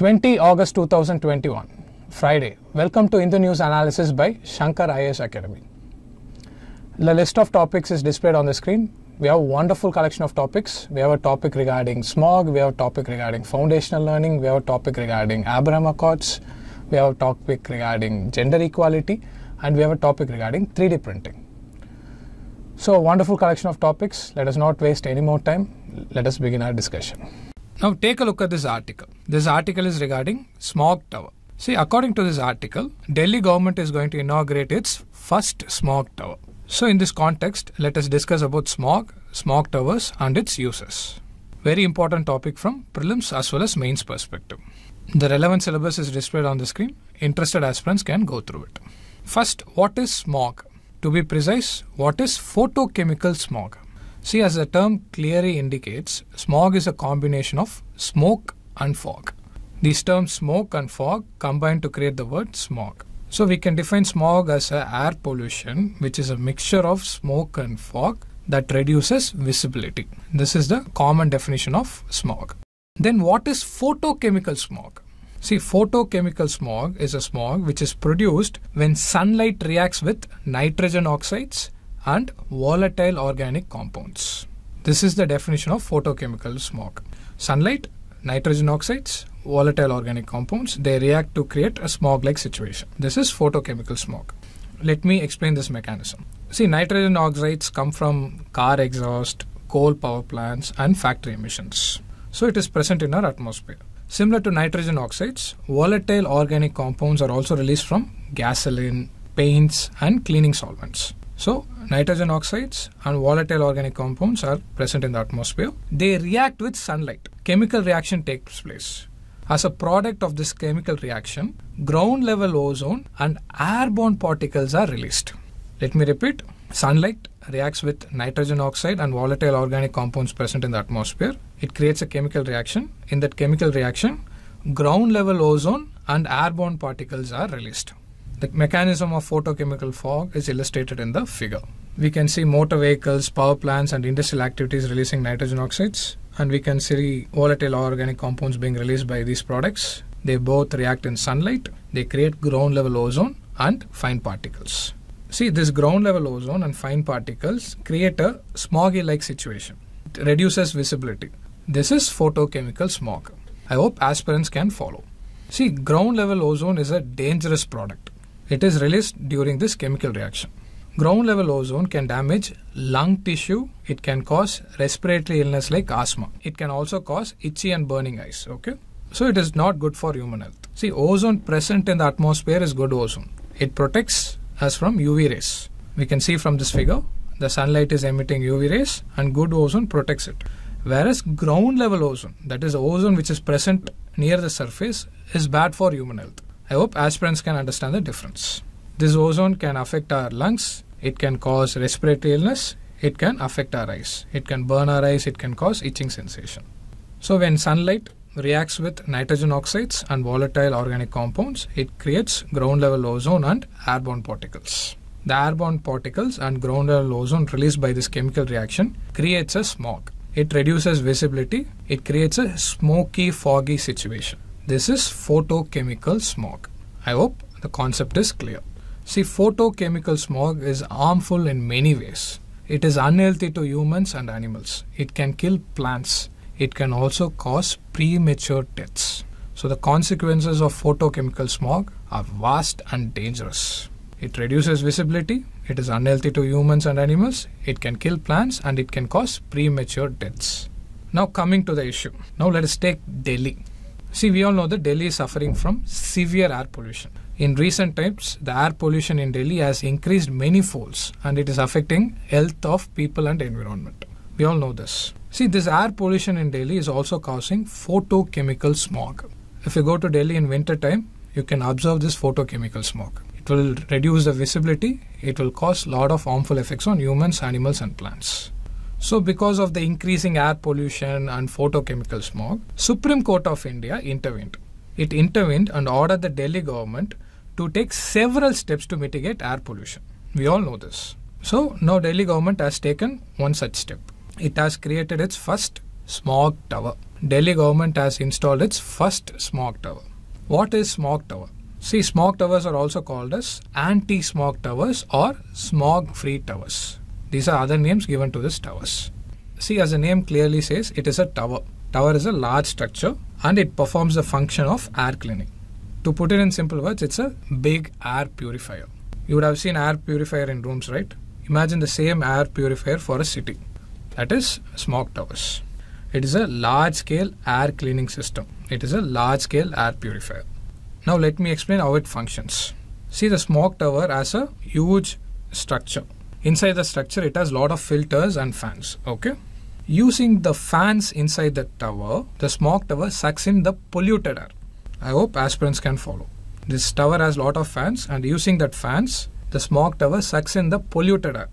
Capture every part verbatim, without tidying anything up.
twenty August two thousand twenty-one, Friday. Welcome to Hindu News Analysis by Shankar I A S Academy. The list of topics is displayed on the screen. We have a wonderful collection of topics. We have a topic regarding smog, we have a topic regarding foundational learning, we have a topic regarding Abraham Accords, we have a topic regarding gender equality, and we have a topic regarding three D printing. So, a wonderful collection of topics. Let us not waste any more time. Let us begin our discussion. Now, take a look at this article. This article is regarding smog tower. See, according to this article, Delhi government is going to inaugurate its first smog tower. So, in this context, let us discuss about smog, smog towers and its uses. Very important topic from prelims as well as mains perspective. The relevant syllabus is displayed on the screen. Interested aspirants can go through it. First, what is smog? To be precise, what is photochemical smog? See, as the term clearly indicates, smog is a combination of smoke and fog. These terms smoke and fog combine to create the word smog. So we can define smog as a air pollution, which is a mixture of smoke and fog that reduces visibility. This is the common definition of smog. Then what is photochemical smog? See, photochemical smog is a smog which is produced when sunlight reacts with nitrogen oxides and volatile organic compounds. This is the definition of photochemical smog. Sunlight, nitrogen oxides, volatile organic compounds, they react to create a smog-like situation. This is photochemical smog. Let me explain this mechanism. See, nitrogen oxides come from car exhaust, coal power plants, and factory emissions. So it is present in our atmosphere. Similar to nitrogen oxides, volatile organic compounds are also released from gasoline, paints, and cleaning solvents. So, nitrogen oxides and volatile organic compounds are present in the atmosphere. They react with sunlight. Chemical reaction takes place. As a product of this chemical reaction, ground level ozone and airborne particles are released. Let me repeat. Sunlight reacts with nitrogen oxide and volatile organic compounds present in the atmosphere. It creates a chemical reaction. In that chemical reaction, ground level ozone and airborne particles are released. The mechanism of photochemical fog is illustrated in the figure. We can see motor vehicles, power plants and industrial activities releasing nitrogen oxides, and we can see volatile organic compounds being released by these products. They both react in sunlight. They create ground level ozone and fine particles. See, this ground level ozone and fine particles create a smoggy-like situation. It reduces visibility. This is photochemical smog. I hope aspirants can follow. See, ground level ozone is a dangerous product. It is released during this chemical reaction. Ground level ozone can damage lung tissue. It can cause respiratory illness like asthma. It can also cause itchy and burning eyes. Okay, so it is not good for human health. See, ozone present in the atmosphere is good ozone. It protects us from U V rays. We can see from this figure, the sunlight is emitting U V rays and good ozone protects it. Whereas ground level ozone, that is ozone which is present near the surface, is bad for human health. I hope aspirants can understand the difference. This ozone can affect our lungs, it can cause respiratory illness, it can affect our eyes, it can burn our eyes, it can cause itching sensation. So when sunlight reacts with nitrogen oxides and volatile organic compounds, it creates ground level ozone and airborne particles. The airborne particles and ground level ozone released by this chemical reaction creates a smog. It reduces visibility, it creates a smoky, foggy situation. This is photochemical smog. I hope the concept is clear. See, photochemical smog is harmful in many ways. It is unhealthy to humans and animals. It can kill plants. It can also cause premature deaths. So the consequences of photochemical smog are vast and dangerous. It reduces visibility. It is unhealthy to humans and animals. It can kill plants and it can cause premature deaths. Now coming to the issue. Now let us take Delhi. See, we all know that Delhi is suffering from severe air pollution. In recent times, the air pollution in Delhi has increased many folds and it is affecting health of people and environment. We all know this. See, this air pollution in Delhi is also causing photochemical smog. If you go to Delhi in winter time, you can observe this photochemical smog. It will reduce the visibility. It will cause a lot of harmful effects on humans, animals and plants. So because of the increasing air pollution and photochemical smog, Supreme Court of India intervened. It intervened and ordered the Delhi government to take several steps to mitigate air pollution. We all know this. So now Delhi government has taken one such step. It has created its first smog tower. Delhi government has installed its first smog tower. What is smog tower? See, smog towers are also called as anti-smog towers or smog-free towers. These are other names given to these towers. See, as the name clearly says, it is a tower. Tower is a large structure and it performs the function of air cleaning. To put it in simple words, it's a big air purifier. You would have seen air purifier in rooms, right? Imagine the same air purifier for a city. That is smog towers. It is a large-scale air cleaning system. It is a large-scale air purifier. Now let me explain how it functions. See, the smog tower has a huge structure. Inside the structure, it has a lot of filters and fans. Okay. Using the fans inside the tower, the smog tower sucks in the polluted air. I hope aspirants can follow. This tower has a lot of fans, and using that fans, the smog tower sucks in the polluted air.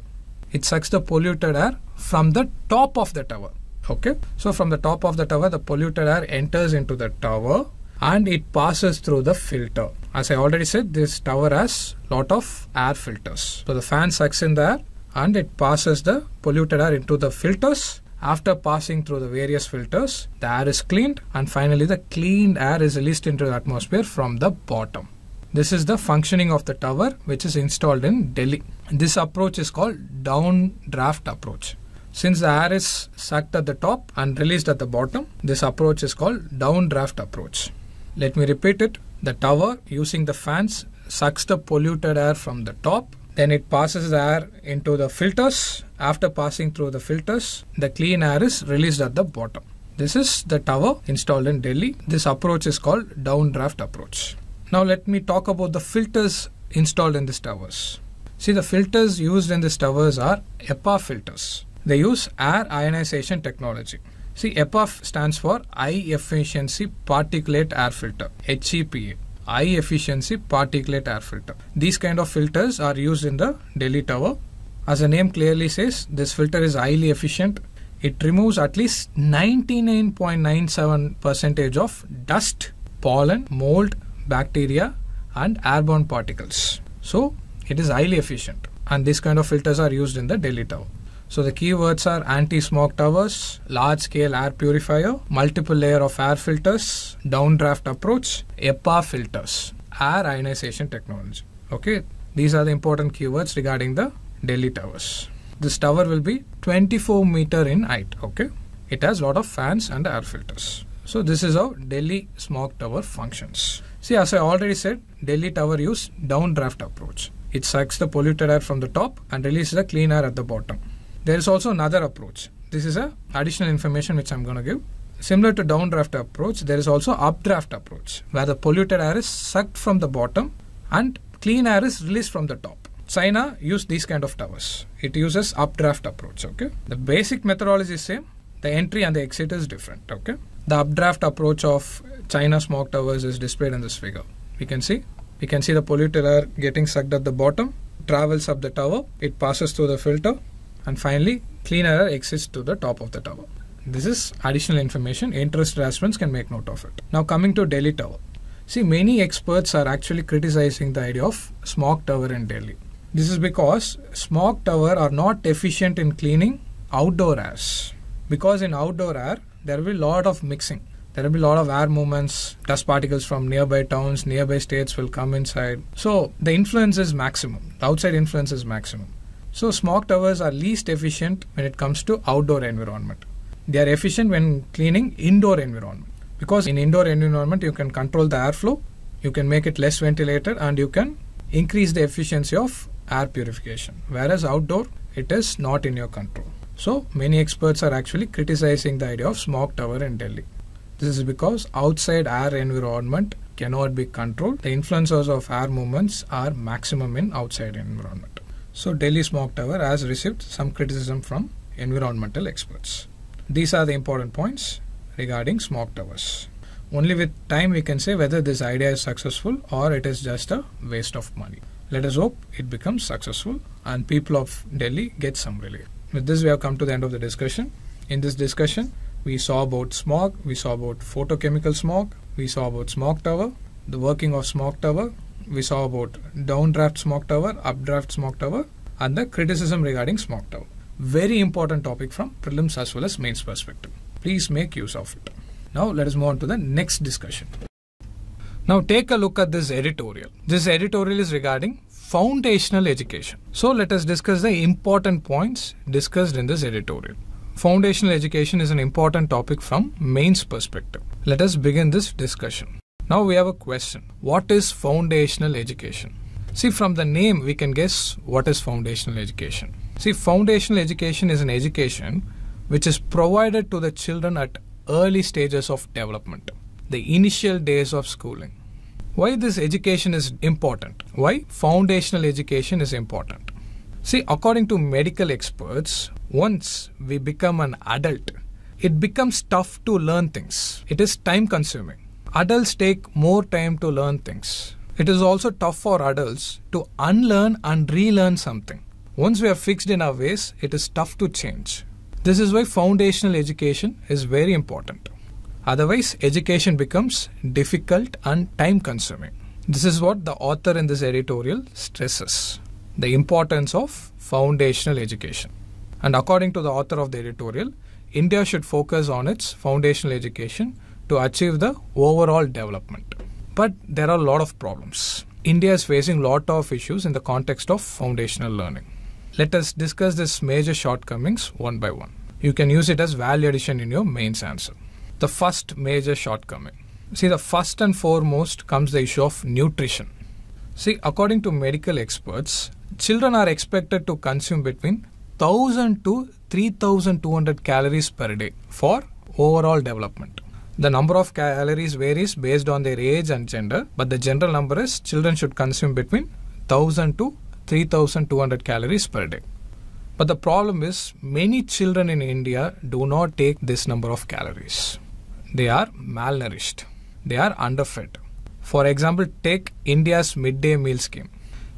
It sucks the polluted air from the top of the tower. Okay. So from the top of the tower, the polluted air enters into the tower and it passes through the filter. As I already said, this tower has lot of air filters. So the fan sucks in the air and it passes the polluted air into the filters. After passing through the various filters, the air is cleaned and finally the cleaned air is released into the atmosphere from the bottom. This is the functioning of the tower which is installed in Delhi. This approach is called downdraft approach. Since the air is sucked at the top and released at the bottom, this approach is called downdraft approach. Let me repeat it. The tower, using the fans, sucks the polluted air from the top. Then it passes the air into the filters. After passing through the filters, the clean air is released at the bottom. This is the tower installed in Delhi. This approach is called downdraft approach. Now let me talk about the filters installed in these towers. See, the filters used in these towers are HEPA filters. They use air ionization technology. See, HEPA stands for High Efficiency Particulate Air Filter, H E P A. High Efficiency Particulate Air Filter. These kind of filters are used in the Delhi tower. As the name clearly says, this filter is highly efficient. It removes at least ninety-nine point nine seven percent of dust, pollen, mold, bacteria and airborne particles. So it is highly efficient, and these kind of filters are used in the Delhi tower. So the key words are anti-smog towers, large-scale air purifier, multiple layer of air filters, downdraft approach, HEPA filters, air ionization technology. Okay, these are the important keywords regarding the Delhi towers. This tower will be twenty-four meter in height. Okay, it has a lot of fans and air filters. So this is how Delhi smog tower functions. See, as I already said, Delhi tower use downdraft approach. It sucks the polluted air from the top and releases the clean air at the bottom. There is also another approach. This is a additional information which I am going to give. Similar to downdraft approach, there is also updraft approach, where the polluted air is sucked from the bottom and clean air is released from the top. China used these kind of towers. It uses updraft approach. Okay, the basic methodology is same. The entry and the exit is different. Okay, the updraft approach of China smog towers is displayed in this figure. We can see, we can see the polluted air getting sucked at the bottom, travels up the tower, it passes through the filter, and finally clean air exits to the top of the tower. This is additional information. Interested aspirants can make note of it. Now coming to Delhi tower. See, many experts are actually criticizing the idea of smog tower in Delhi. This is because smog tower are not efficient in cleaning outdoor airs. Because in outdoor air, there will be a lot of mixing. There will be a lot of air movements. Dust particles from nearby towns, nearby states will come inside. So the influence is maximum. The outside influence is maximum. So smog towers are least efficient when it comes to outdoor environment. They are efficient when cleaning indoor environment. Because in indoor environment, you can control the airflow, you can make it less ventilated, and you can increase the efficiency of air purification. Whereas outdoor, it is not in your control. So many experts are actually criticizing the idea of smog tower in Delhi. This is because outside air environment cannot be controlled. The influences of air movements are maximum in outside environment. So Delhi smog tower has received some criticism from environmental experts. These are the important points regarding smog towers. Only with time we can say whether this idea is successful or it is just a waste of money. Let us hope it becomes successful and people of Delhi get some relief. With this, we have come to the end of the discussion. In this discussion, we saw about smog, we saw about photochemical smog, we saw about smog tower, the working of smog tower, we saw about downdraft smog tower, updraft smog tower, and the criticism regarding smog tower. Very important topic from prelims as well as mains perspective. Please make use of it. Now let us move on to the next discussion. Now take a look at this editorial. This editorial is regarding foundational education. So let us discuss the important points discussed in this editorial. Foundational education is an important topic from mains perspective. Let us begin this discussion. Now we have a question. What is foundational education? See, from the name we can guess what is foundational education. See, foundational education is an education which is provided to the children at early stages of development, the initial days of schooling. Why this education is important? Why foundational education is important? See, according to medical experts, once we become an adult, it becomes tough to learn things. It is time consuming. Adults take more time to learn things. It is also tough for adults to unlearn and relearn something. Once we are fixed in our ways, it is tough to change. This is why foundational education is very important. Otherwise, education becomes difficult and time consuming. This is what the author in this editorial stresses, the importance of foundational education. And according to the author of the editorial, India should focus on its foundational education to achieve the overall development. But there are a lot of problems. India is facing a lot of issues in the context of foundational learning. Let us discuss these major shortcomings one by one. You can use it as value addition in your mains answer. The first major shortcoming. See, the first and foremost comes the issue of nutrition. See, according to medical experts, children are expected to consume between one thousand to three thousand two hundred calories per day for overall development. The number of calories varies based on their age and gender, but the general number is children should consume between one thousand to three thousand two hundred calories per day. But the problem is many children in India do not take this number of calories. They are malnourished. They are underfed. For example, take India's midday meal scheme.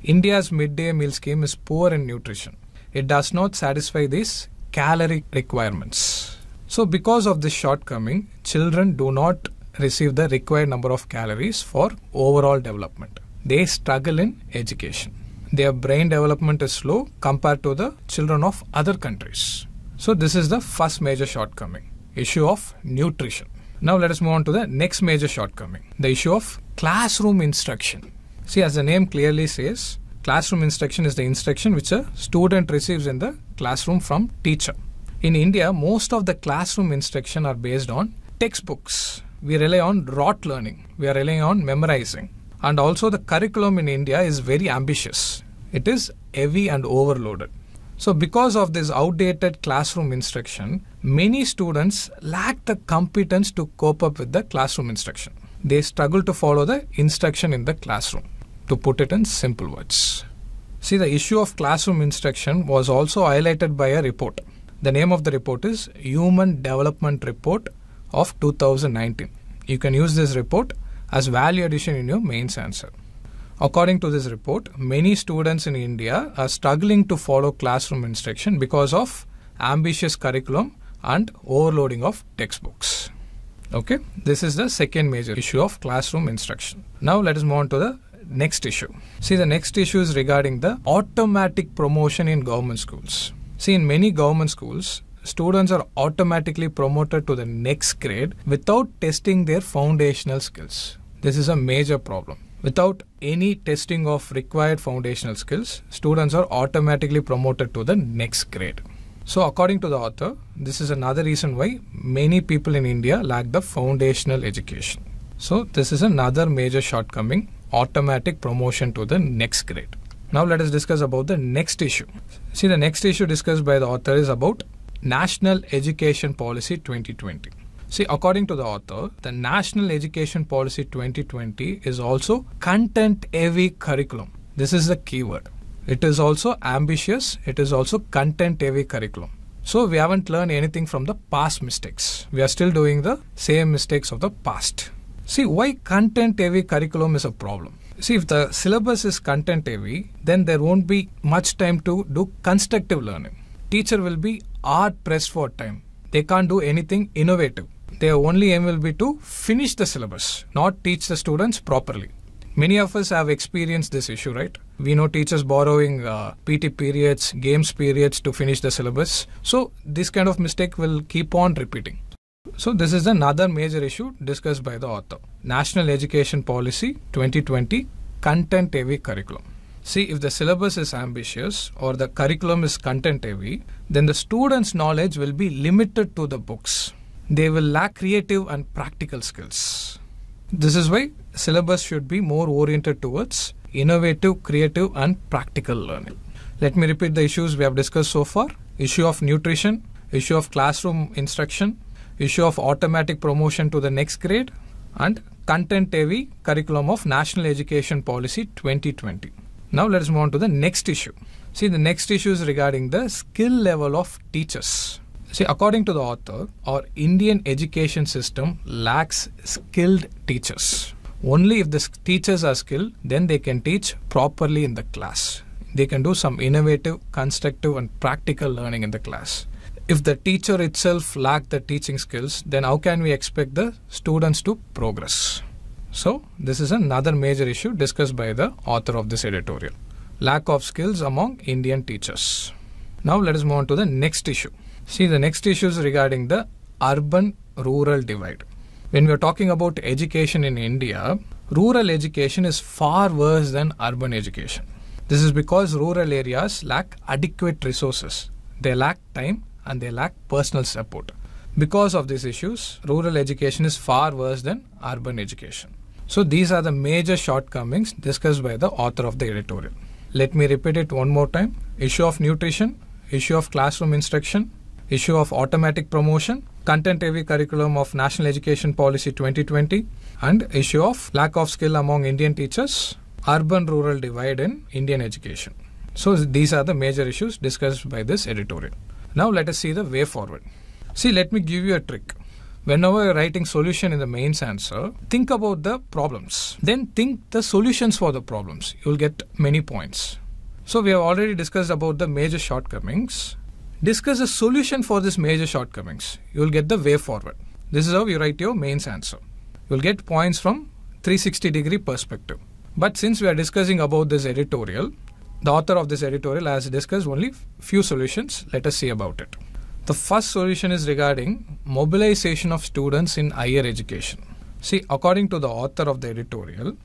India's midday meal scheme is poor in nutrition. It does not satisfy these calorie requirements. So because of this shortcoming, children do not receive the required number of calories for overall development. They struggle in education. Their brain development is slow compared to the children of other countries. So this is the first major shortcoming, issue of nutrition. Now let us move on to the next major shortcoming, the issue of classroom instruction. See, as the name clearly says, classroom instruction is the instruction which a student receives in the classroom from teacher. In India, most of the classroom instruction are based on textbooks. We rely on rote learning. We are relying on memorizing. And also the curriculum in India is very ambitious. It is heavy and overloaded. So because of this outdated classroom instruction, many students lack the competence to cope up with the classroom instruction. They struggle to follow the instruction in the classroom, to put it in simple words. See, the issue of classroom instruction was also highlighted by a report. The name of the report is Human Development Report of two thousand nineteen. You can use this report as value addition in your mains answer. According to this report, many students in India are struggling to follow classroom instruction because of ambitious curriculum and overloading of textbooks. Okay, this is the second major issue of classroom instruction. Now let us move on to the next issue. See, the next issue is regarding the automatic promotion in government schools. See, in many government schools, students are automatically promoted to the next grade without testing their foundational skills. This is a major problem. Without any testing of required foundational skills, students are automatically promoted to the next grade. So according to the author, this is another reason why many people in India lack the foundational education. So this is another major shortcoming, automatic promotion to the next grade. Now let us discuss about the next issue. See, the next issue discussed by the author is about National Education Policy twenty twenty. See, according to the author, the National Education Policy twenty twenty is also content-heavy curriculum. This is the keyword. It is also ambitious. It is also content-heavy curriculum. So we haven't learned anything from the past mistakes. We are still doing the same mistakes of the past. See, why content-heavy curriculum is a problem? See, if the syllabus is content-heavy, then there won't be much time to do constructive learning. Teacher will be hard-pressed for time. They can't do anything innovative. Their only aim will be to finish the syllabus, not teach the students properly. Many of us have experienced this issue, right? We know teachers borrowing uh, P T periods, games periods to finish the syllabus. So this kind of mistake will keep on repeating. So this is another major issue discussed by the author. National Education Policy twenty twenty, content heavy curriculum. See, if the syllabus is ambitious or the curriculum is content heavy, then the students' knowledge will be limited to the books. They will lack creative and practical skills. This is why syllabus should be more oriented towards innovative, creative and practical learning. Let me repeat the issues we have discussed so far. Issue of nutrition, issue of classroom instruction, issue of automatic promotion to the next grade, and content heavy curriculum of National Education Policy twenty twenty. Now let's move on to the next issue. See, the next issue is regarding the skill level of teachers. See, according to the author, our Indian education system lacks skilled teachers. Only if the teachers are skilled, then they can teach properly in the class. They can do some innovative, constructive and practical learning in the class. If the teacher itself lacks the teaching skills, then how can we expect the students to progress? So, this is another major issue discussed by the author of this editorial. Lack of skills among Indian teachers. Now, let us move on to the next issue. See, the next issue is regarding the urban-rural divide. When we are talking about education in India, rural education is far worse than urban education. This is because rural areas lack adequate resources. They lack time and they lack personal support. Because of these issues, rural education is far worse than urban education. So these are the major shortcomings discussed by the author of the editorial. Let me repeat it one more time. Issue of nutrition, issue of classroom instruction, issue of automatic promotion, content heavy curriculum of National Education Policy twenty twenty, and issue of lack of skill among Indian teachers, urban-rural divide in Indian education. So these are the major issues discussed by this editorial. Now let us see the way forward. See, let me give you a trick. Whenever you're writing solution in the mains answer, think about the problems. Then think the solutions for the problems. You'll get many points. So we have already discussed about the major shortcomings. Discuss a solution for these major shortcomings. You'll get the way forward. This is how you write your mains answer. You'll get points from three sixty degree perspective. But since we are discussing about this editorial, the author of this editorial has discussed only few solutions. Let us see about it. The first solution is regarding mobilization of students in higher education. See, according to the author of the editorial,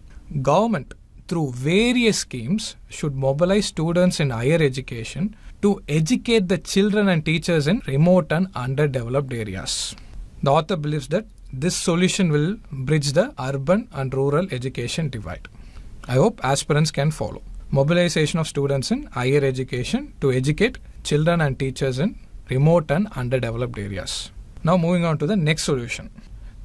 government through various schemes should mobilize students in higher education to educate the children and teachers in remote and underdeveloped areas. The author believes that this solution will bridge the urban and rural education divide. I hope aspirants can follow. Mobilization of students in higher education to educate children and teachers in remote and underdeveloped areas. Now moving on to the next solution.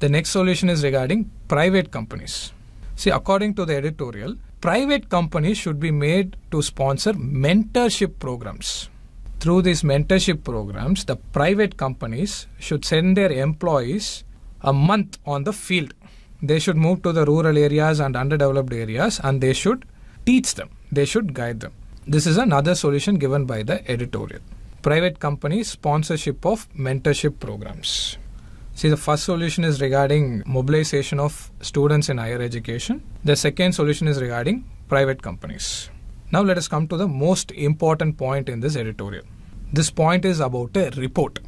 The next solution is regarding private companies. See, according to the editorial, private companies should be made to sponsor mentorship programs. Through these mentorship programs, the private companies should send their employees a month on the field. They should move to the rural areas and underdeveloped areas and they should teach them. They should guide them. This is another solution given by the editorial. Private companies sponsorship of mentorship programs. See, the first solution is regarding mobilization of students in higher education. The second solution is regarding private companies. Now let us come to the most important point in this editorial. This point is about a report.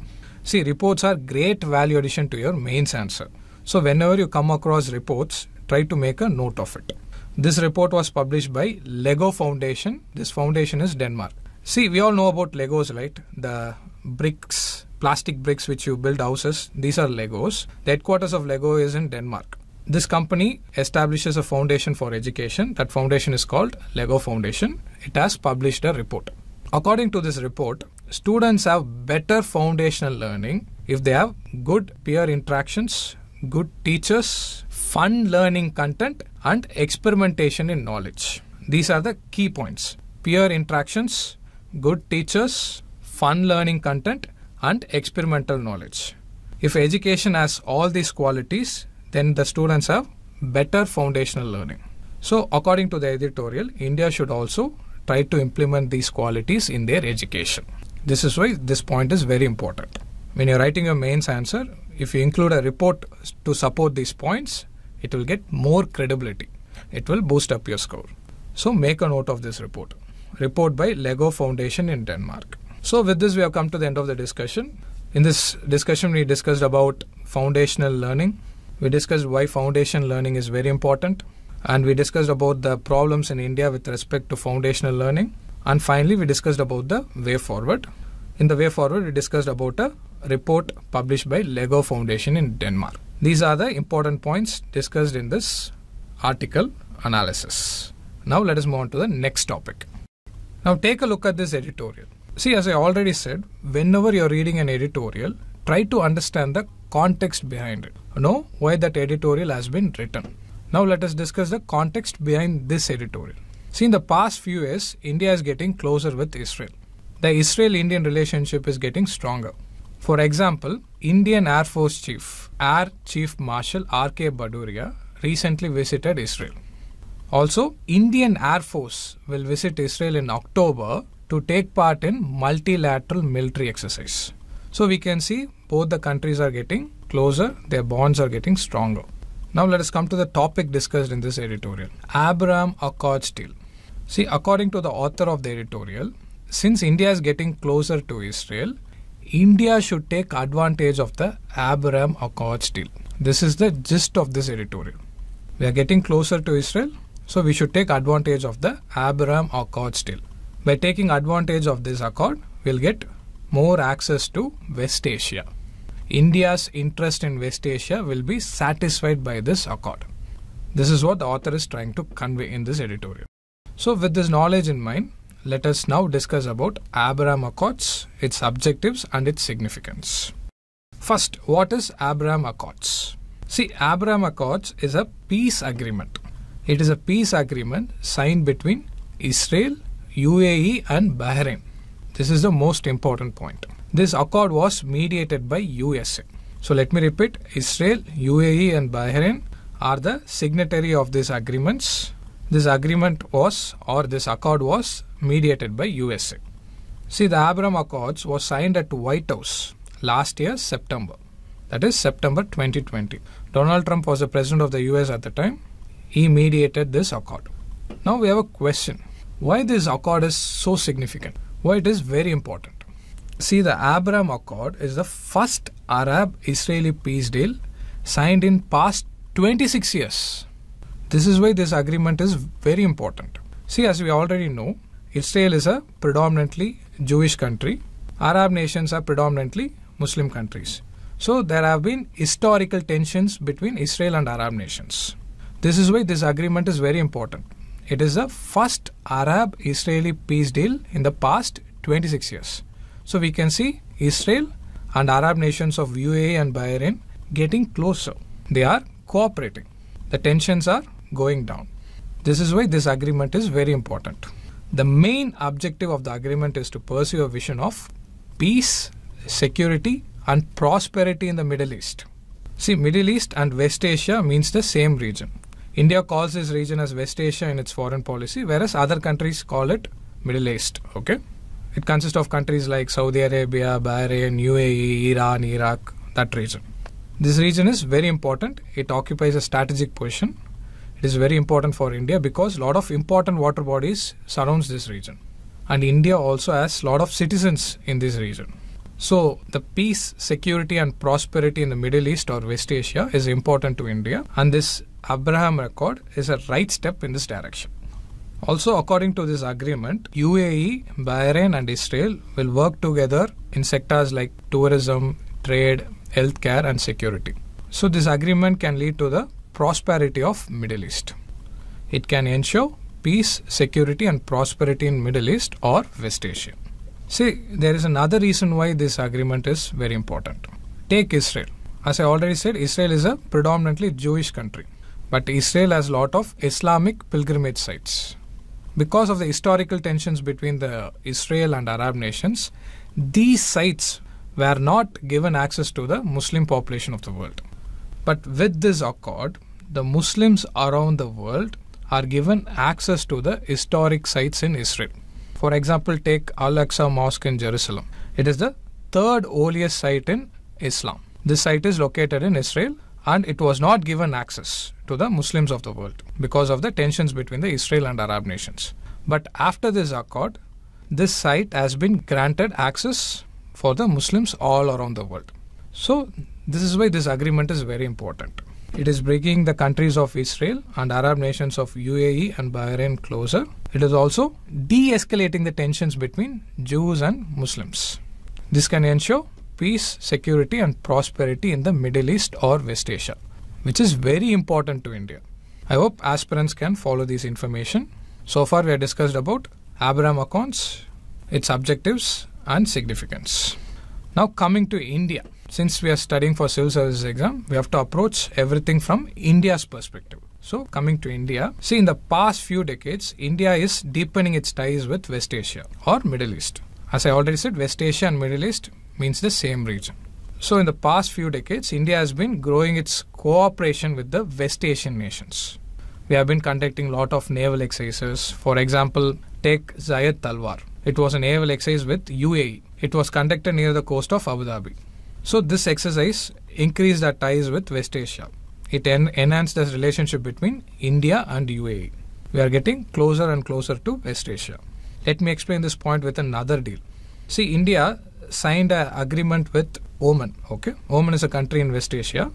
See, reports are great value addition to your mains answer. So whenever you come across reports, try to make a note of it. This report was published by LEGO Foundation. This foundation is Denmark. See, we all know about Legos, right? The bricks, plastic bricks which you build houses, these are Legos. The headquarters of LEGO is in Denmark. This company establishes a foundation for education. That foundation is called LEGO Foundation. It has published a report. According to this report, students have better foundational learning if they have good peer interactions, good teachers, fun learning content and experimentation in knowledge. These are the key points. Peer interactions, good teachers, fun learning content and experimental knowledge. If education has all these qualities, then the students have better foundational learning. So according to the editorial, India should also try to implement these qualities in their education. This is why this point is very important. When you're writing your mains answer, if you include a report to support these points, it will get more credibility. It will boost up your score. So make a note of this report. Report by LEGO Foundation in Denmark. So with this, we have come to the end of the discussion. In this discussion, we discussed about foundational learning. We discussed why foundation learning is very important. And we discussed about the problems in India with respect to foundational learning. And finally, we discussed about the way forward. In the way forward, we discussed about a report published by LEGO Foundation in Denmark. These are the important points discussed in this article analysis. Now let us move on to the next topic. Now take a look at this editorial. See, as I already said, whenever you are reading an editorial, try to understand the context behind it. Know why that editorial has been written. Now let us discuss the context behind this editorial. See, in the past few years, India is getting closer with Israel. The Israel-Indian relationship is getting stronger. For example, Indian Air Force Chief, Air Chief Marshal R K Baduria recently visited Israel. Also, Indian Air Force will visit Israel in October to take part in multilateral military exercise. So we can see both the countries are getting closer, their bonds are getting stronger. Now let us come to the topic discussed in this editorial, Abraham Accords deal. See, according to the author of the editorial, since India is getting closer to Israel, India should take advantage of the Abraham Accords deal. This is the gist of this editorial. We are getting closer to Israel, so we should take advantage of the Abraham Accords deal. By taking advantage of this accord, we'll get more access to West Asia. India's interest in West Asia will be satisfied by this accord. This is what the author is trying to convey in this editorial. So with this knowledge in mind, let us now discuss about Abraham Accords, its objectives and its significance. First, what is Abraham Accords? See, Abraham Accords is a peace agreement. It is a peace agreement signed between Israel, U A E and Bahrain. This is the most important point. This accord was mediated by U S A. So let me repeat, Israel, U A E and Bahrain are the signatory of these agreements. This agreement was, or this accord was mediated by U S A. See, the Abraham Accords was signed at White House last year, September. That is September twenty twenty. Donald Trump was the president of the U S at the time. He mediated this accord. Now we have a question. Why this accord is so significant? Why it is very important? See, the Abraham Accord is the first Arab-Israeli peace deal signed in past twenty-six years. This is why this agreement is very important. See, as we already know, Israel is a predominantly Jewish country. Arab nations are predominantly Muslim countries. So there have been historical tensions between Israel and Arab nations. This is why this agreement is very important. It is the first Arab-Israeli peace deal in the past twenty-six years. So we can see Israel and Arab nations of U A E and Bahrain getting closer. They are cooperating. The tensions are going down. This is why this agreement is very important. The main objective of the agreement is to pursue a vision of peace, security and prosperity in the Middle East. See, Middle East and West Asia means the same region. India calls this region as West Asia in its foreign policy, whereas other countries call it Middle East. Okay. It consists of countries like Saudi Arabia, Bahrain, U A E, Iran, Iraq, that region. This region is very important. It occupies a strategic position. It is very important for India because a lot of important water bodies surrounds this region. And India also has a lot of citizens in this region. So the peace, security and prosperity in the Middle East or West Asia is important to India. And this Abraham Accord is a right step in this direction. Also, according to this agreement, U A E, Bahrain and Israel will work together in sectors like tourism, trade, healthcare and security. So this agreement can lead to the prosperity of Middle East. It can ensure peace, security and prosperity in Middle East or West Asia. See, there is another reason why this agreement is very important. Take Israel. As I already said, Israel is a predominantly Jewish country. But Israel has a lot of Islamic pilgrimage sites. Because of the historical tensions between the Israel and Arab nations, these sites were not given access to the Muslim population of the world. But with this accord, the Muslims around the world are given access to the historic sites in Israel. For example, take Al-Aqsa Mosque in Jerusalem. It is the third holiest site in Islam. This site is located in Israel and it was not given access to the Muslims of the world because of the tensions between the Israel and Arab nations. But after this accord, this site has been granted access for the Muslims all around the world. So this is why this agreement is very important. It is bringing the countries of Israel and Arab nations of U A E and Bahrain closer. It is also de-escalating the tensions between Jews and Muslims. This can ensure peace, security and prosperity in the Middle East or West Asia, which is very important to India. I hope aspirants can follow this information. So far we have discussed about Abraham Accords, its objectives and significance. Now coming to India, since we are studying for civil services exam, we have to approach everything from India's perspective. So coming to India, see in the past few decades, India is deepening its ties with West Asia or Middle East. As I already said, West Asia and Middle East means the same region. So in the past few decades, India has been growing its cooperation with the West Asian nations. We have been conducting a lot of naval exercises. For example, take Zayed Talwar. It was a naval exercise with U A E. It was conducted near the coast of Abu Dhabi. So this exercise increased our ties with West Asia. It en enhanced the relationship between India and U A E. We are getting closer and closer to West Asia. Let me explain this point with another deal. See, India signed an agreement with Oman. Okay, Oman is a country in West Asia.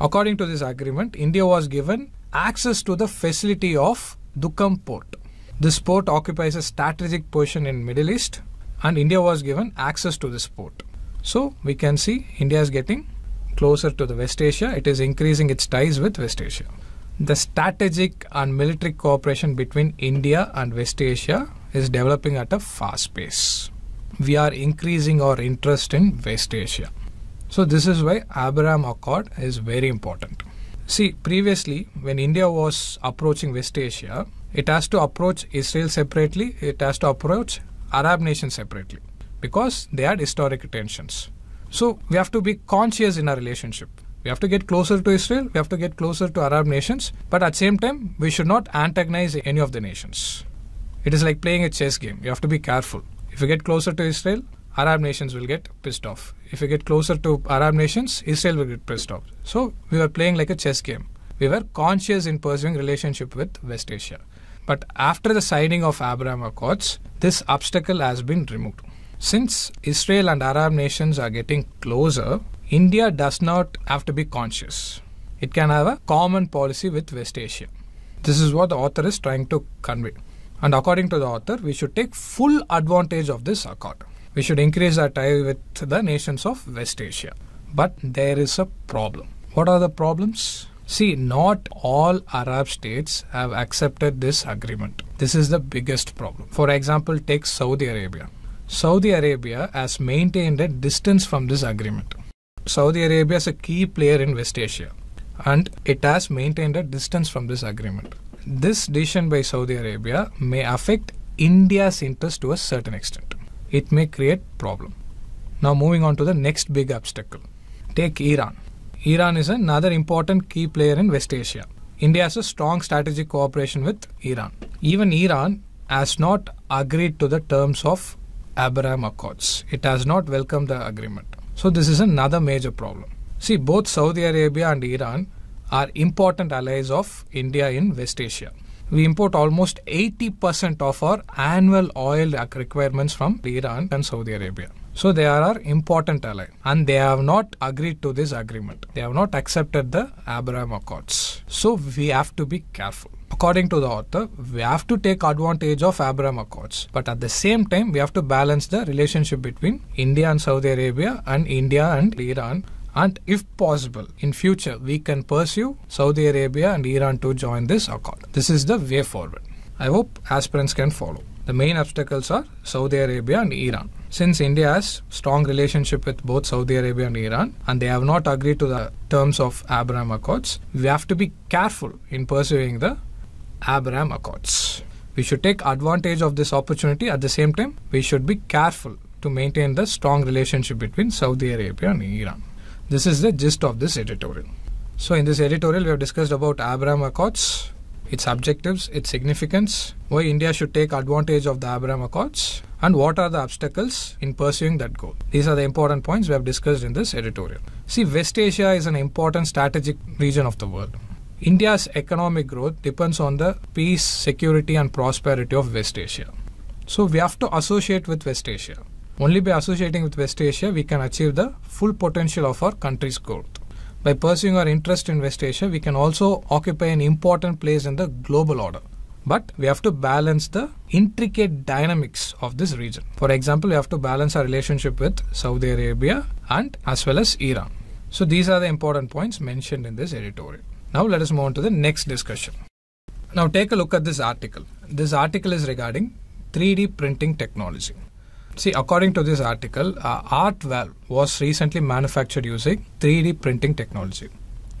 According to this agreement, India was given access to the facility of Dukam Port. This port occupies a strategic position in Middle East and India was given access to this port. So we can see India is getting closer to the West Asia. It is increasing its ties with West Asia. The strategic and military cooperation between India and West Asia is developing at a fast pace. We are increasing our interest in West Asia. So this is why Abraham Accord is very important. See, previously when India was approaching West Asia, it has to approach Israel separately, it has to approach Arab nations separately because they had historic tensions. So we have to be conscious in our relationship. We have to get closer to Israel, we have to get closer to Arab nations, but at the same time we should not antagonize any of the nations. It is like playing a chess game, you have to be careful. If you get closer to Israel, Arab nations will get pissed off. If you get closer to Arab nations, Israel will get pissed off. So we were playing like a chess game. We were conscious in pursuing relationship with West Asia. But after the signing of Abraham Accords, this obstacle has been removed. Since Israel and Arab nations are getting closer, India does not have to be conscious. It can have a common policy with West Asia. This is what the author is trying to convey. And according to the author, we should take full advantage of this accord. We should increase our tie with the nations of West Asia. But there is a problem. What are the problems? See, not all Arab states have accepted this agreement. This is the biggest problem. For example, take Saudi Arabia. Saudi Arabia has maintained a distance from this agreement. Saudi Arabia is a key player in West Asia and it has maintained a distance from this agreement. This decision by Saudi Arabia may affect India's interest to a certain extent. It may create problem. Now moving on to the next big obstacle. Take Iran. Iran is another important key player in West Asia. India has a strong strategic cooperation with Iran. Even Iran has not agreed to the terms of Abraham Accords. It has not welcomed the agreement. So this is another major problem. See, both Saudi Arabia and Iran are important allies of India in West Asia. We import almost eighty percent of our annual oil requirements from Iran and Saudi Arabia. So they are our important ally and they have not agreed to this agreement. They have not accepted the Abraham Accords. So we have to be careful. According to the author, we have to take advantage of Abraham Accords. But at the same time, we have to balance the relationship between India and Saudi Arabia and India and Iran. And if possible, in future, we can pursue Saudi Arabia and Iran to join this accord. This is the way forward. I hope aspirants can follow. The main obstacles are Saudi Arabia and Iran. Since India has strong relationship with both Saudi Arabia and Iran, and they have not agreed to the terms of Abraham Accords, we have to be careful in pursuing the Abraham Accords. We should take advantage of this opportunity. At the same time, we should be careful to maintain the strong relationship between Saudi Arabia and Iran. This is the gist of this editorial. So in this editorial, we have discussed about Abraham Accords, its objectives, its significance, why India should take advantage of the Abraham Accords, and what are the obstacles in pursuing that goal. These are the important points we have discussed in this editorial. See, West Asia is an important strategic region of the world. India's economic growth depends on the peace, security, and prosperity of West Asia. So we have to associate with West Asia. Only by associating with West Asia, we can achieve the full potential of our country's growth. By pursuing our interest in West Asia, we can also occupy an important place in the global order. But we have to balance the intricate dynamics of this region. For example, we have to balance our relationship with Saudi Arabia and as well as Iran. So these are the important points mentioned in this editorial. Now let us move on to the next discussion. Now take a look at this article. This article is regarding three D printing technology. See, according to this article, uh, Art Valve was recently manufactured using three D printing technology.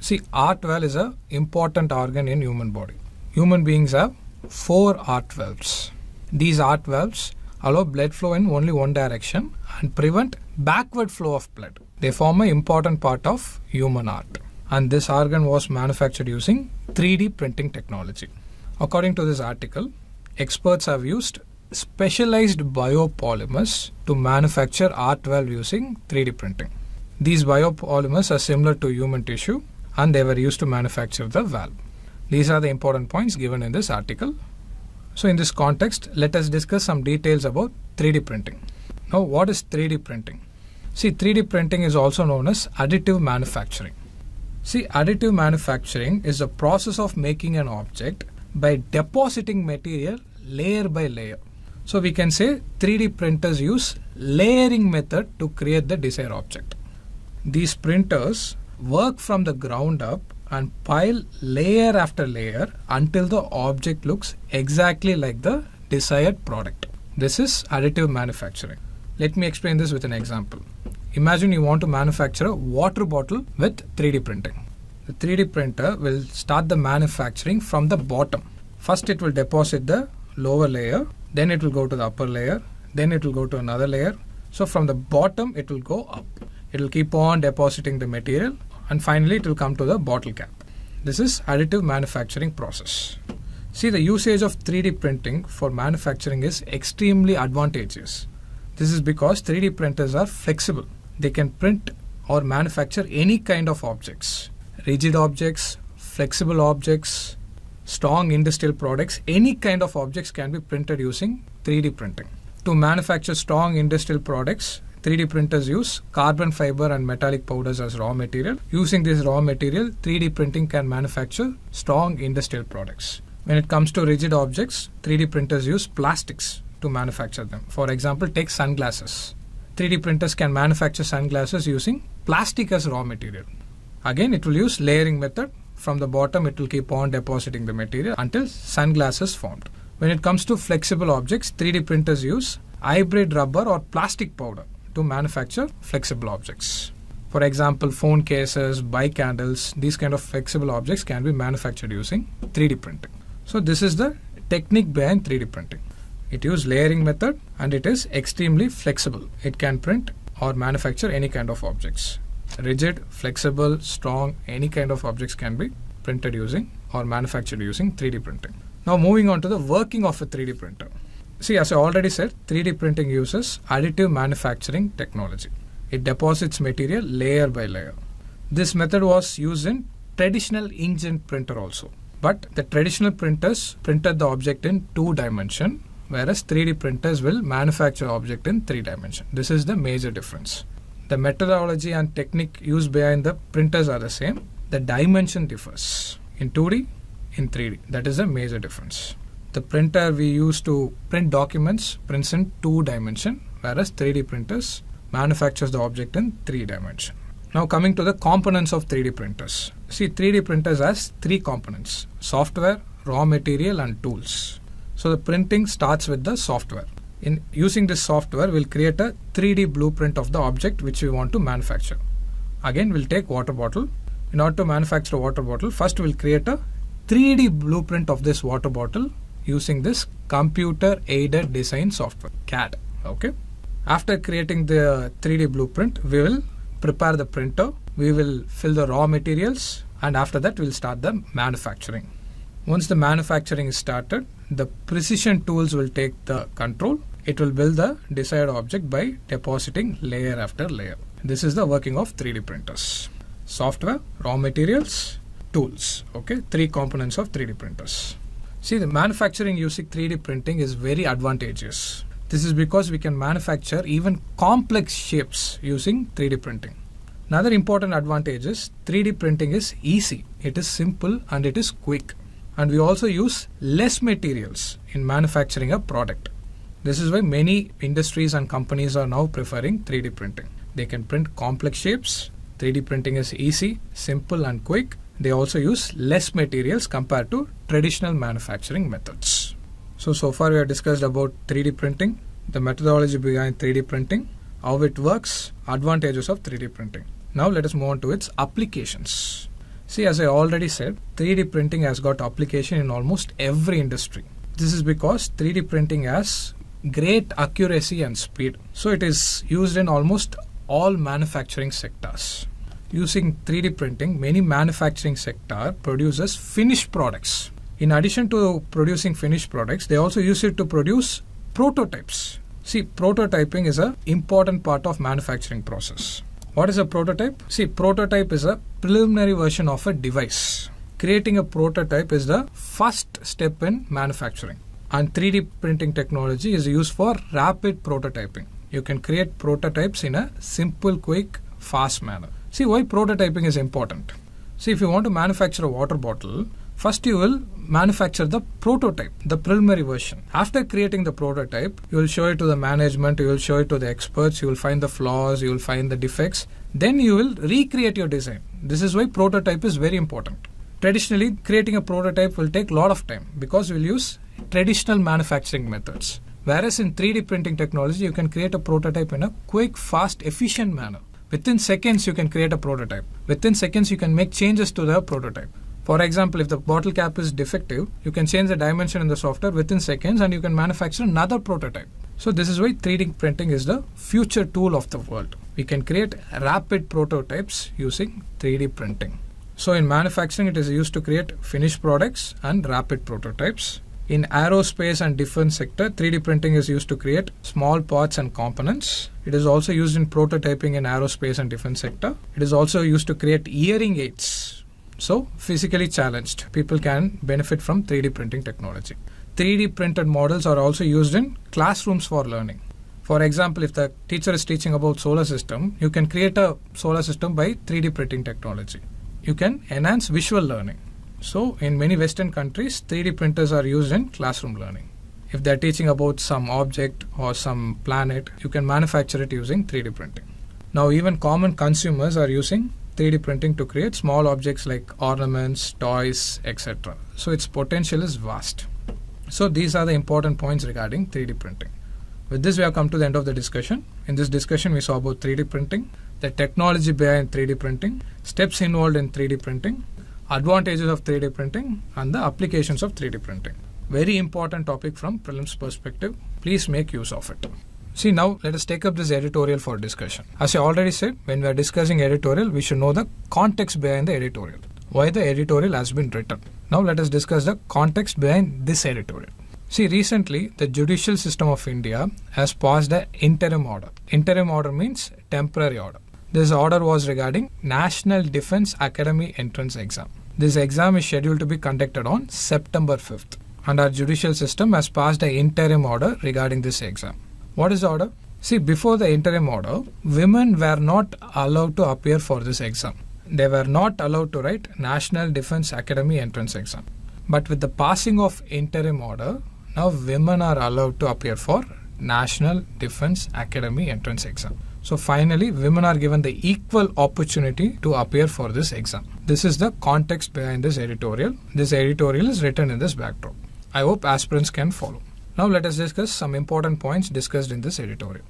See, Art Valve is an important organ in human body. Human beings have four art valves. These art valves allow blood flow in only one direction and prevent backward flow of blood. They form an important part of human art. And this organ was manufactured using three D printing technology. According to this article, experts have used specialized biopolymers to manufacture art valve using three D printing. These biopolymers are similar to human tissue and they were used to manufacture the valve. These are the important points given in this article. So in this context, let us discuss some details about three D printing. Now, what is three D printing? See, three D printing is also known as additive manufacturing. See, additive manufacturing is the process of making an object by depositing material layer by layer. So we can say three D printers use layering method to create the desired object. These printers work from the ground up and pile layer after layer until the object looks exactly like the desired product. This is additive manufacturing. Let me explain this with an example. Imagine you want to manufacture a water bottle with three D printing. The three D printer will start the manufacturing from the bottom. First it will deposit the lower layer, then it will go to the upper layer, then it will go to another layer. So from the bottom it will go up. It will keep on depositing the material. And finally, it will come to the bottle cap. This is additive manufacturing process. See, the usage of three D printing for manufacturing is extremely advantageous. This is because three D printers are flexible. They can print or manufacture any kind of objects. Rigid objects, flexible objects, strong industrial products, any kind of objects can be printed using three D printing. To manufacture strong industrial products, three D printers use carbon fiber and metallic powders as raw material. Using this raw material, three D printing can manufacture strong industrial products. When it comes to rigid objects, three D printers use plastics to manufacture them. For example, take sunglasses. three D printers can manufacture sunglasses using plastic as raw material. Again, it will use layering method. From the bottom, it will keep on depositing the material until sunglasses formed. When it comes to flexible objects, three D printers use hybrid rubber or plastic powder to manufacture flexible objects. For example, phone cases, bike handles, these kind of flexible objects can be manufactured using three D printing. So this is the technique behind three D printing. It uses layering method and it is extremely flexible. It can print or manufacture any kind of objects. Rigid, flexible, strong, any kind of objects can be printed using or manufactured using three D printing. Now moving on to the working of a three D printer. See, as I already said, three D printing uses additive manufacturing technology. It deposits material layer by layer. This method was used in traditional inkjet printer also. But the traditional printers printed the object in two dimension, whereas three D printers will manufacture object in three dimension. This is the major difference. The methodology and technique used behind the printers are the same. The dimension differs in two D, in three D. That is the major difference. The printer we use to print documents prints in two dimension, whereas three D printers manufactures the object in three dimension. Now coming to the components of three D printers. See, three D printers has three components: software, raw material and tools. So the printing starts with the software. In using this software, we'll create a three D blueprint of the object which we want to manufacture. Again, we'll take water bottle. In order to manufacture a water bottle, first we'll create a three D blueprint of this water bottle using this computer aided design software, C A D. Okay. After creating the three D blueprint, we will prepare the printer, we will fill the raw materials, and after that we'll start the manufacturing. Once the manufacturing is started, the precision tools will take the control. It will build the desired object by depositing layer after layer. This is the working of three D printers. Software, raw materials, tools. Okay, three components of three D printers. See, the manufacturing using three D printing is very advantageous. This is because we can manufacture even complex shapes using three D printing. Another important advantage is three D printing is easy, it is simple and it is quick. And we also use less materials in manufacturing a product. This is why many industries and companies are now preferring three D printing. They can print complex shapes, three D printing is easy, simple and quick. They also use less materials compared to traditional manufacturing methods. So, so far we have discussed about three D printing, the methodology behind three D printing, how it works, advantages of three D printing. Now let us move on to its applications. See, as I already said, three D printing has got application in almost every industry. This is because three D printing has great accuracy and speed. So it is used in almost all manufacturing sectors. Using three D printing, many manufacturing sector produces finished products. In addition to producing finished products, they also use it to produce prototypes. See, prototyping is an important part of manufacturing process. What is a prototype? See, prototype is a preliminary version of a device. Creating a prototype is the first step in manufacturing. And three D printing technology is used for rapid prototyping. You can create prototypes in a simple, quick, fast manner. See why prototyping is important. See, if you want to manufacture a water bottle, first you will manufacture the prototype, the preliminary version. After creating the prototype, you will show it to the management, you will show it to the experts, you will find the flaws, you will find the defects. Then you will recreate your design. This is why prototype is very important. Traditionally, creating a prototype will take a lot of time because we will use traditional manufacturing methods. Whereas in three D printing technology, you can create a prototype in a quick, fast, efficient manner. Within seconds, you can create a prototype. Within seconds, you can make changes to the prototype. For example, if the bottle cap is defective, you can change the dimension in the software within seconds and you can manufacture another prototype. So this is why three D printing is the future tool of the world. We can create rapid prototypes using three D printing. So in manufacturing, it is used to create finished products and rapid prototypes. In aerospace and defense sector, three D printing is used to create small parts and components. It is also used in prototyping in aerospace and defense sector. It is also used to create hearing aids. So, physically challenged people can benefit from three D printing technology. three D printed models are also used in classrooms for learning. For example, if the teacher is teaching about solar system, you can create a solar system by three D printing technology. You can enhance visual learning. So, in many Western countries, three D printers are used in classroom learning. If they are teaching about some object or some planet, you can manufacture it using three D printing. Now, even common consumers are using three D printing to create small objects like ornaments, toys, et cetera. So its potential is vast. So these are the important points regarding three D printing. With this, we have come to the end of the discussion. In this discussion, we saw about three D printing, the technology behind three D printing, steps involved in three D printing, advantages of three D printing, and the applications of three D printing. Very important topic from prelims perspective. Please make use of it. See, now let us take up this editorial for discussion. As I already said, when we are discussing editorial, we should know the context behind the editorial, why the editorial has been written. Now let us discuss the context behind this editorial. See, recently the judicial system of India has passed an interim order. Interim order means temporary order. This order was regarding National Defense Academy entrance exam. This exam is scheduled to be conducted on September fifth, and our judicial system has passed an interim order regarding this exam. What is the order? See, before the interim order, women were not allowed to appear for this exam. They were not allowed to write National Defense Academy entrance exam. But with the passing of interim order, now women are allowed to appear for National Defense Academy entrance exam. So finally, women are given the equal opportunity to appear for this exam. This is the context behind this editorial. This editorial is written in this backdrop. I hope aspirants can follow. Now let us discuss some important points discussed in this editorial.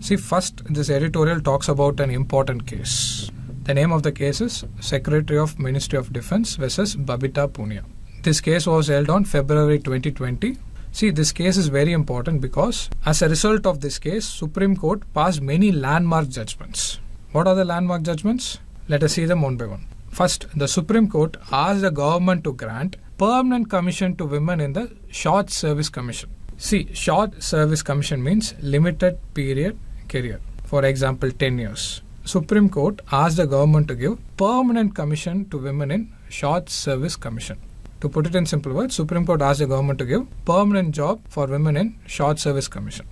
See, first, this editorial talks about an important case. The name of the case is Secretary of Ministry of Defense versus Babita Punia. This case was held on February twenty twenty. See, this case is very important because as a result of this case, Supreme Court passed many landmark judgments. What are the landmark judgments? Let us see them one by one. First, the Supreme Court asked the government to grant permanent commission to women in the short service commission. See, short service commission means limited period career. For example, ten years. Supreme Court asked the government to give permanent commission to women in short service commission. To put it in simple words, Supreme Court asked the government to give permanent job for women in short service commission.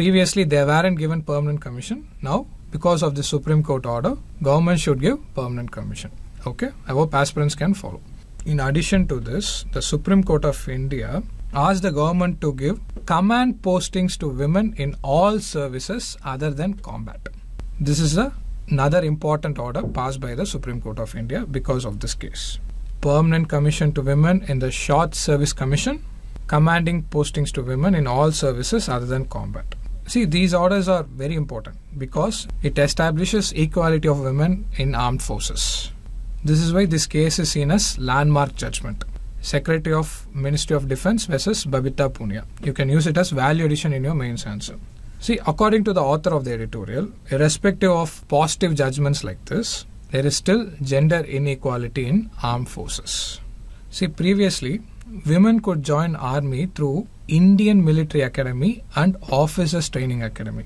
Previously, they weren't given permanent commission. Now, because of the Supreme Court order, government should give permanent commission. Okay, I hope aspirants can follow. In addition to this, the Supreme Court of India asked the government to give command postings to women in all services other than combat. This is a another important order passed by the Supreme Court of India because of this case. Permanent commission to women in the short service commission, commanding postings to women in all services other than combat. See, these orders are very important because it establishes equality of women in armed forces. This is why this case is seen as landmark judgment. Secretary of Ministry of Defense versus Babita Punia. You can use it as value addition in your mains answer. See, according to the author of the editorial, irrespective of positive judgments like this, there is still gender inequality in armed forces. See, previously, women could join army through Indian Military Academy and Officers Training Academy.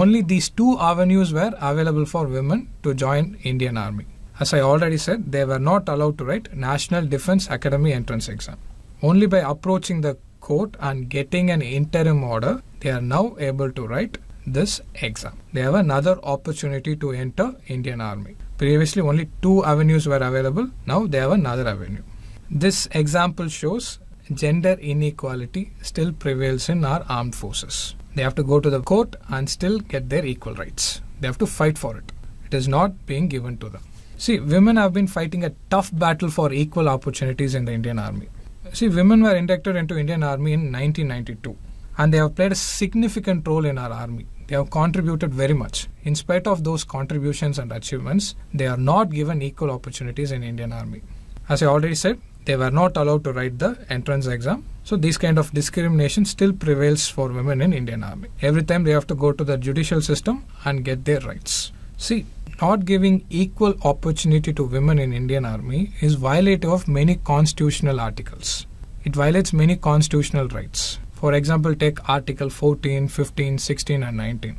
Only these two avenues were available for women to join Indian Army. As I already said, they were not allowed to write National Defense Academy entrance exam. Only by approaching the court and getting an interim order, they are now able to write this exam. They have another opportunity to enter Indian Army. Previously, only two avenues were available. Now they have another avenue. This example shows gender inequality still prevails in our armed forces. They have to go to the court and still get their equal rights. They have to fight for it. It is not being given to them. See, women have been fighting a tough battle for equal opportunities in the Indian Army. See, women were inducted into Indian Army in nineteen ninety-two and they have played a significant role in our army. They have contributed very much. In spite of those contributions and achievements, they are not given equal opportunities in Indian Army. As I already said, they were not allowed to write the entrance exam. So this kind of discrimination still prevails for women in Indian Army. Every time they have to go to the judicial system and get their rights. See, not giving equal opportunity to women in Indian Army is violative of many constitutional articles. It violates many constitutional rights. For example, take Article fourteen, fifteen, sixteen and nineteen.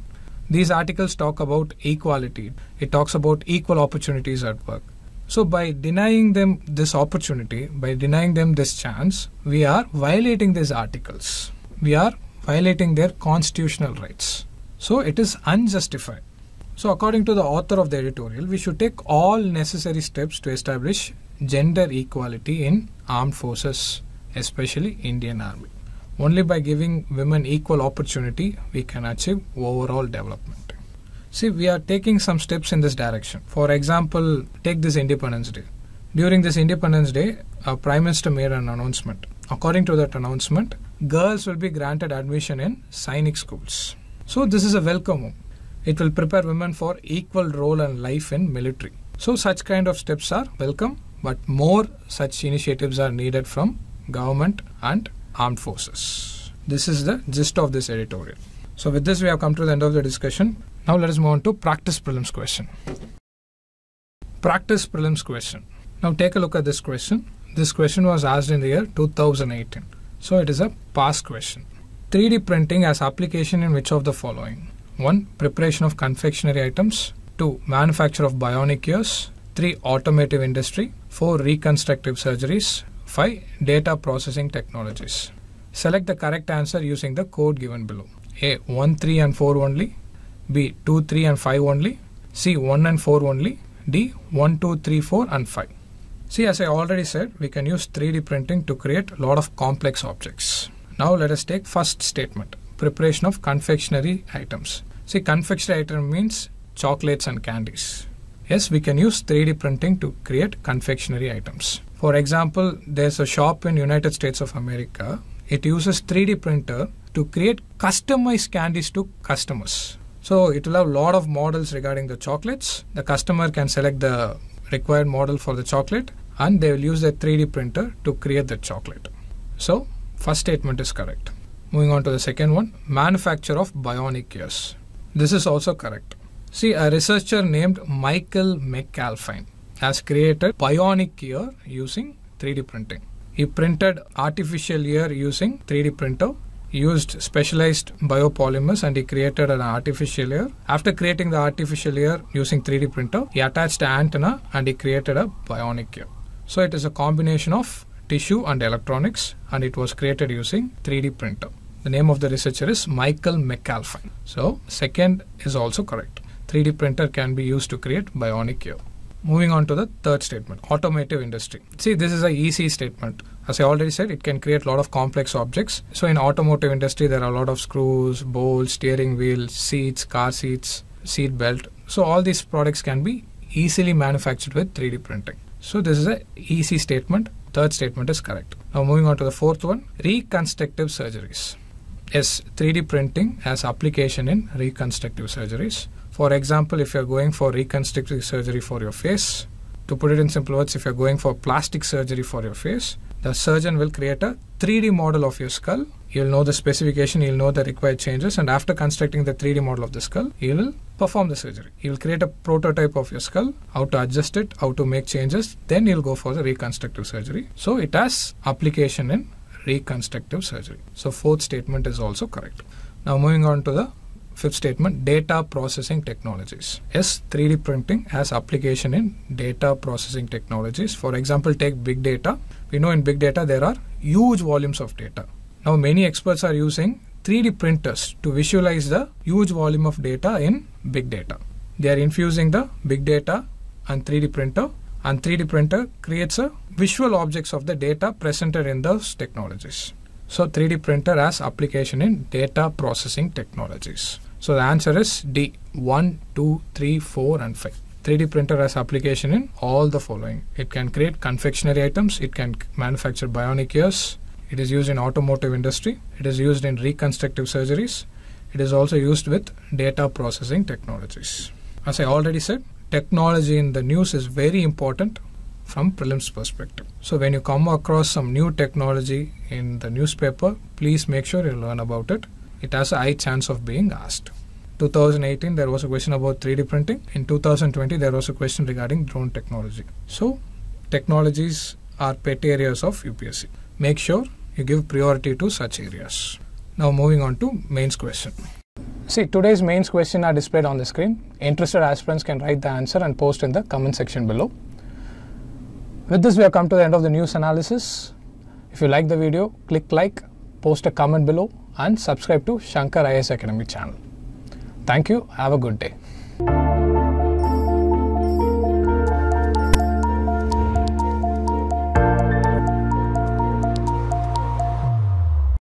These articles talk about equality. It talks about equal opportunities at work. So by denying them this opportunity, by denying them this chance, we are violating these articles. We are violating their constitutional rights. So it is unjustified. So according to the author of the editorial, we should take all necessary steps to establish gender equality in armed forces, especially Indian Army. Only by giving women equal opportunity, we can achieve overall development. See, we are taking some steps in this direction. For example, take this Independence Day. During this Independence Day, our Prime Minister made an announcement. According to that announcement, girls will be granted admission in Sainik schools. So this is a welcome move. It will prepare women for equal role and life in military. So such kind of steps are welcome, but more such initiatives are needed from government and armed forces. This is the gist of this editorial. So with this, we have come to the end of the discussion. Now let us move on to practice prelims question. Practice prelims question. Now take a look at this question. This question was asked in the year two thousand eighteen. So it is a past question. three D printing has application in which of the following? one. Preparation of confectionery items. two. Manufacture of bionic ears. three. Automotive industry. four. Reconstructive surgeries. five. Data processing technologies. Select the correct answer using the code given below. A. one, three and four only. B. two, three and five only. C. one and four only. D. one, two, three, four and five. See, as I already said, we can use three D printing to create a lot of complex objects. Now let us take first statement. Preparation of confectionery items. See, confectionery item means chocolates and candies. Yes, we can use three D printing to create confectionery items. For example, there's a shop in United States of America. It uses three D printer to create customized candies to customers. So it will have a lot of models regarding the chocolates. The customer can select the required model for the chocolate and they will use the three D printer to create the chocolate. So first statement is correct. Moving on to the second one, manufacture of bionic ears. This is also correct. See, a researcher named Michael McAlpine has created bionic ear using three D printing. He printed artificial ear using three D printer, he used specialized biopolymers and he created an artificial ear. After creating the artificial ear using three D printer, he attached an antenna and he created a bionic ear. So it is a combination of tissue and electronics and it was created using three D printer. The name of the researcher is Michael McAlpine. So second is also correct. three D printer can be used to create bionic ear. Moving on to the third statement, automotive industry. See, this is a easy statement. As I already said, it can create a lot of complex objects. So in automotive industry, there are a lot of screws, bolts, steering wheel, seats, car seats, seat belt. So all these products can be easily manufactured with three D printing. So this is a easy statement. Third statement is correct. Now moving on to the fourth one, reconstructive surgeries. Yes, three D printing has application in reconstructive surgeries. For example, if you're going for reconstructive surgery for your face, to put it in simple words, if you're going for plastic surgery for your face, the surgeon will create a three D model of your skull. You'll know the specification, you'll know the required changes, and after constructing the three D model of the skull, he will perform the surgery. He will create a prototype of your skull, how to adjust it, how to make changes, then you'll go for the reconstructive surgery. So it has application in reconstructive surgery. So fourth statement is also correct. Now moving on to the fifth statement, data processing technologies. Yes, three D printing has application in data processing technologies. For example, take big data. We know in big data there are huge volumes of data. Now many experts are using three D printers to visualize the huge volume of data in big data. They are infusing the big data and three D printer, and three D printer creates a visual objects of the data presented in those technologies. So three D printer has application in data processing technologies. So the answer is D, one, two, three, four and five. three D printer has application in all the following. It can create confectionery items, it can manufacture bionic ears, it is used in automotive industry, it is used in reconstructive surgeries, it is also used with data processing technologies. As I already said, technology in the news is very important from prelims perspective. So when you come across some new technology in the newspaper, please make sure you learn about it. It has a high chance of being asked. two thousand eighteen, there was a question about three D printing. In two thousand twenty, there was a question regarding drone technology. So technologies are pet areas of U P S C. Make sure you give priority to such areas. Now moving on to mains question. See, today's mains question are displayed on the screen. Interested aspirants can write the answer and post in the comment section below. With this, we have come to the end of the news analysis. If you like the video, click like, post a comment below, and subscribe to Shankar I A S Academy channel. Thank you. Have a good day.